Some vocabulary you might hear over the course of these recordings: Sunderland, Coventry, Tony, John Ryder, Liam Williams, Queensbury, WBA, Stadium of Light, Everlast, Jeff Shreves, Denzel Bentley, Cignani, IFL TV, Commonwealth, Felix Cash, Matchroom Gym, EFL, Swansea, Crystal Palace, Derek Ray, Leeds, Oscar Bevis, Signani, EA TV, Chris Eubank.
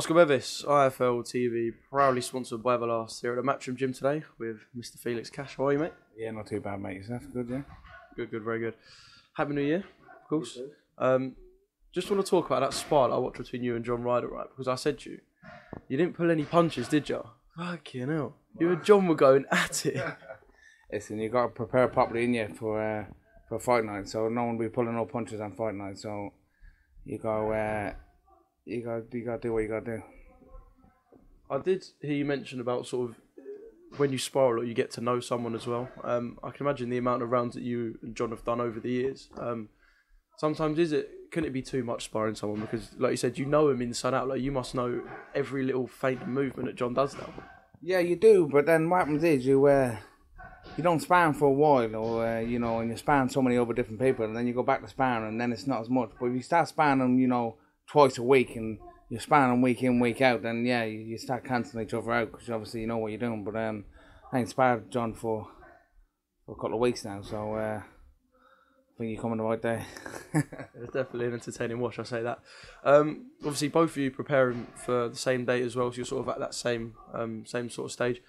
Oscar Bevis, IFL TV, proudly sponsored by Everlast, here at the Matchroom Gym today with Mr. Felix Cash. How are you, mate? Yeah, not too bad, mate. Yourself? Good, yeah? Good, good, very good. Happy New Year, of course. Just want to talk about that spar I watched between you and John Ryder, right? Because I said to you, you didn't pull any punches, did you? Fucking hell. You and John were going at it. Listen, you've got to prepare properly, innit, for fight night. So no one will be pulling no punches on fight night. So you got to do what you got to do. I did hear you mention about sort of when you spiral, you get to know someone as well. I can imagine the amount of rounds that you and John have done over the years. Sometimes couldn't it be too much sparring someone, because like you said, you know him inside out. Like, you must know every little feint and movement that John does now. Yeah, you do. But then what happens is you don't sparring for a while, or you know, and you sparring so many other different people, and then you go back to sparring, and then it's not as much. But if you start sparring them, you know, twice a week, and you're sparring week in, week out, then yeah, you start cancelling each other out, because obviously you know what you're doing. But I ain't sparred John for a couple of weeks now, so I think you're coming the right day. It's definitely an entertaining watch, I say that. Obviously, both of you preparing for the same date as well, so you're sort of at that same sort of stage.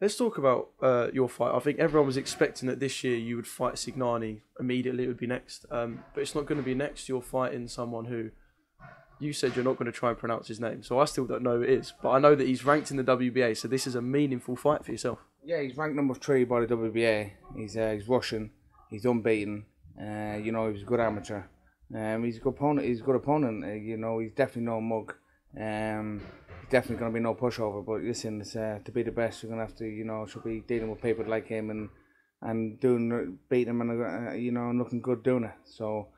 Let's talk about your fight. I think everyone was expecting that this year you would fight Cignani immediately. It would be next, but it's not going to be next. You're fighting someone who you said you're not going to try and pronounce his name, so I still don't know who it is. But I know that he's ranked in the WBA, so this is a meaningful fight for yourself. Yeah, he's ranked #3 by the WBA. He's Russian. He's unbeaten. You know, he's a good amateur. He's a good opponent. You know, he's definitely no mug. Definitely going to be no pushover, but listen, it's, to be the best, you're going to have to, you know, should be dealing with people like him and doing, beating him and, you know, looking good doing it. So,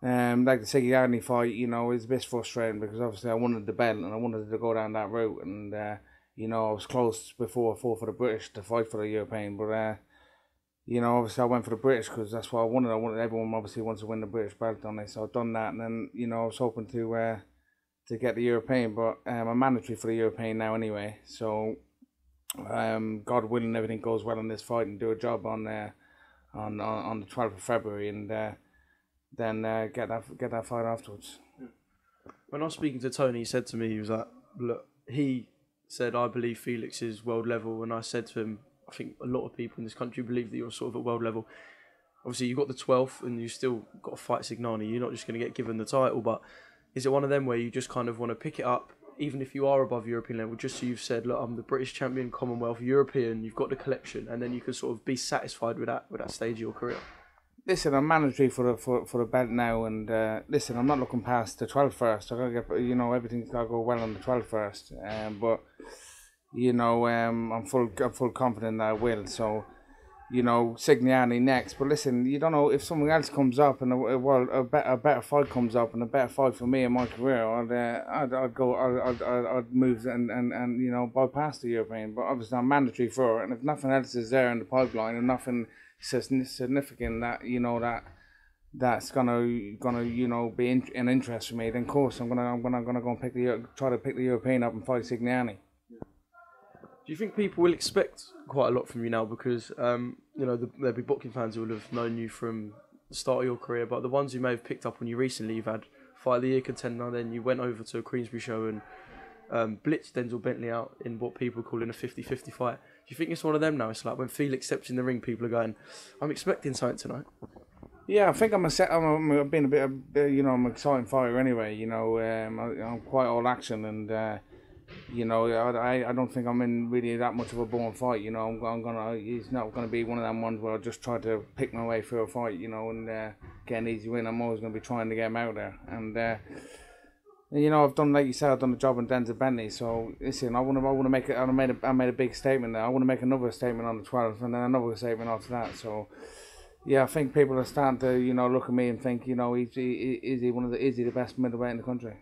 like the Cignani fight, you know, it's a bit frustrating, because obviously I wanted the belt and I wanted to go down that route, and, you know, I was close before I fought for the British to fight for the European, but, you know, obviously I went for the British because that's what I wanted. Everyone obviously wants to win the British belt, don't they? So I've done that, and then, you know, I was hoping to get the European, but I'm mandatory for the European now anyway. So, God willing, everything goes well on this fight and do a job on the 12th of February, and then get that fight afterwards. When I was speaking to Tony, he said to me, he was like, "Look," he said, "I believe Felix is world level," and I said to him, "I think a lot of people in this country believe that you're sort of at world level. Obviously, you got the 12th, and you still got to fight Signani. You're not just going to get given the title, but." Is it one of them where you just kind of want to pick it up, even if you are above European level, just so you've said, look, I'm the British champion, Commonwealth, European, you've got the collection, and then you can sort of be satisfied with that stage of your career? Listen, I'm mandatory for the belt now, and listen, I'm not looking past the 12th first. I gotta get, you know, everything's gotta go well on the 12th first. But you know, I'm full confident that I will. So, you know, Cignani next. But listen, you don't know if something else comes up, and a better fight comes up, and a better fight for me in my career, I'd move and you know, bypass the European. But obviously I'm mandatory for it, and if nothing else is there in the pipeline, and nothing significant that, you know, that's gonna you know, be an interest for me, then of course I'm gonna go and try to pick the European up and fight Cignani. Do you think people will expect quite a lot from you now? Because, you know, there'll be boxing fans who will have known you from the start of your career, but the ones who may have picked up on you recently, you've had Fight of the Year contender, then you went over to a Queensbury show and blitzed Denzel Bentley out in what people call in a 50-50 fight. Do you think it's one of them now? It's like when Felix steps in the ring, people are going, I'm expecting something tonight. Yeah, I think I've been a bit, you know, I'm an exciting fighter anyway. You know, I'm quite all action, and... you know, I don't think I'm in really that much of a boring fight. You know, it's not gonna be one of them ones where I just try to pick my way through a fight. You know, and get an easy win. I'm always gonna be trying to get him out there. And you know, I've done, like you said, I've done a job in Denzel Bentley. So listen, I made a big statement there. I want to make another statement on the 12th, and then another statement after that. So yeah, I think people are starting to, you know, look at me and think, you know, is he the best middleweight in the country?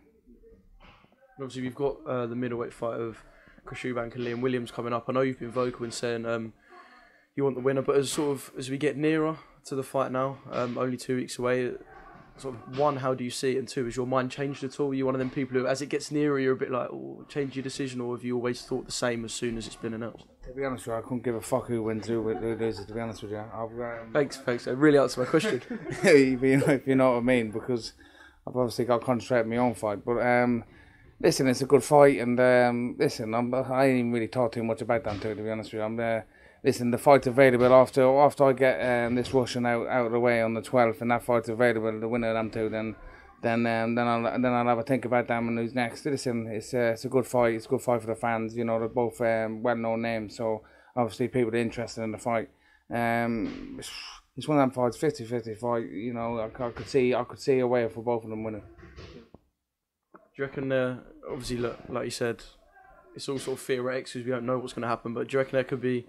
Obviously, we've got the middleweight fight of Chris Eubank and Liam Williams coming up. I know you've been vocal in saying you want the winner, but as we get nearer to the fight now, only 2 weeks away, sort of one, how do you see it? And two, has your mind changed at all? Are you one of them people who, as it gets nearer, you're a bit like, oh, change your decision, or have you always thought the same as soon as it's been announced? To be honest with you, I couldn't give a fuck who wins, who loses, to be honest with you. Thanks, that really answered my question. If you know what I mean, because I've obviously got to concentrate on my own fight, but... listen, it's a good fight, and listen, I ain't even really talk too much about them two, to be honest with you. Listen, the fight's available after I get this Russian out of the way on the 12th, and that fight's available, the winner of them two, then I'll have a think about them and who's next. Listen, it's a good fight. It's a good fight for the fans. You know, they're both well-known names, so obviously people are interested in the fight. It's one of them fights, 50-50 fight. You know, I could see a way for both of them winning. Do you reckon? Obviously, look, like you said, it's all sort of theoretics because we don't know what's going to happen. But do you reckon there could be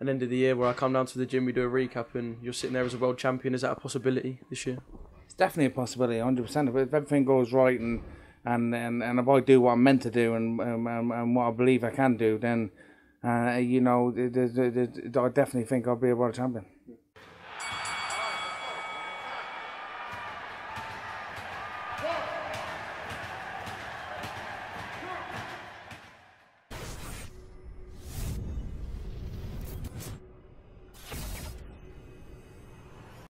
an end of the year where I come down to the gym, we do a recap, and you're sitting there as a world champion? Is that a possibility this year? It's definitely a possibility, 100%. If everything goes right and if I do what I'm meant to do and what I believe I can do, then you know, I definitely think I'll be a world champion. Yeah.